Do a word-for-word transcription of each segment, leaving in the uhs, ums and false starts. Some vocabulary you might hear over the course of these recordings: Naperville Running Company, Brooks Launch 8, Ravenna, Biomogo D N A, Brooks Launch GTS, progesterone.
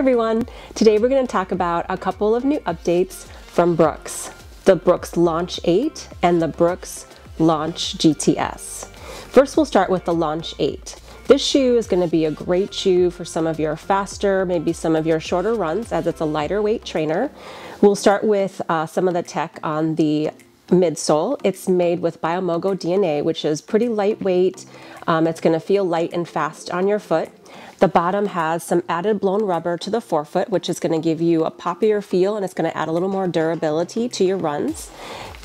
everyone! Today we're going to talk about a couple of new updates from Brooks, the Brooks Launch eight and the Brooks Launch G T S. First, we'll start with the Launch eight. This shoe is going to be a great shoe for some of your faster, maybe some of your shorter runs, as it's a lighter weight trainer. We'll start with uh, some of the tech on the midsole. It's made with Biomogo D N A, which is pretty lightweight. Um, it's going to feel light and fast on your foot. The bottom has some added blown rubber to the forefoot, which is going to give you a poppier feel, and it's going to add a little more durability to your runs.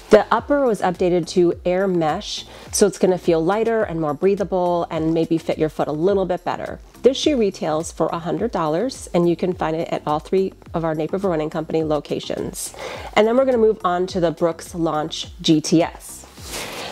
The upper was updated to air mesh, so it's going to feel lighter and more breathable and maybe fit your foot a little bit better. This shoe retails for one hundred dollars, and you can find it at all three of our Naperville Running Company locations. And then we're going to move on to the Brooks Launch G T S.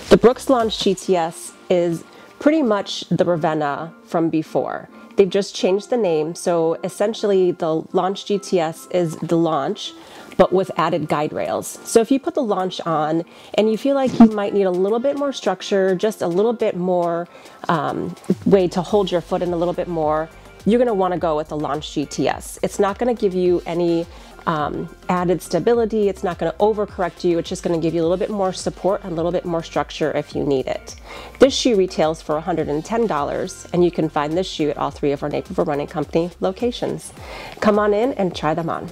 The Brooks Launch G T S is pretty much the Ravenna from before. They've just changed the name, so essentially the Launch G T S is the Launch, but with added guide rails. So if you put the Launch on and you feel like you might need a little bit more structure, just a little bit more um, way to hold your foot in a little bit more, you're gonna wanna go with the Launch G T S. It's not gonna give you any um, added stability, it's not gonna overcorrect you, it's just gonna give you a little bit more support and a little bit more structure if you need it. This shoe retails for one hundred ten dollars, and you can find this shoe at all three of our Naperville Running Company locations. Come on in and try them on.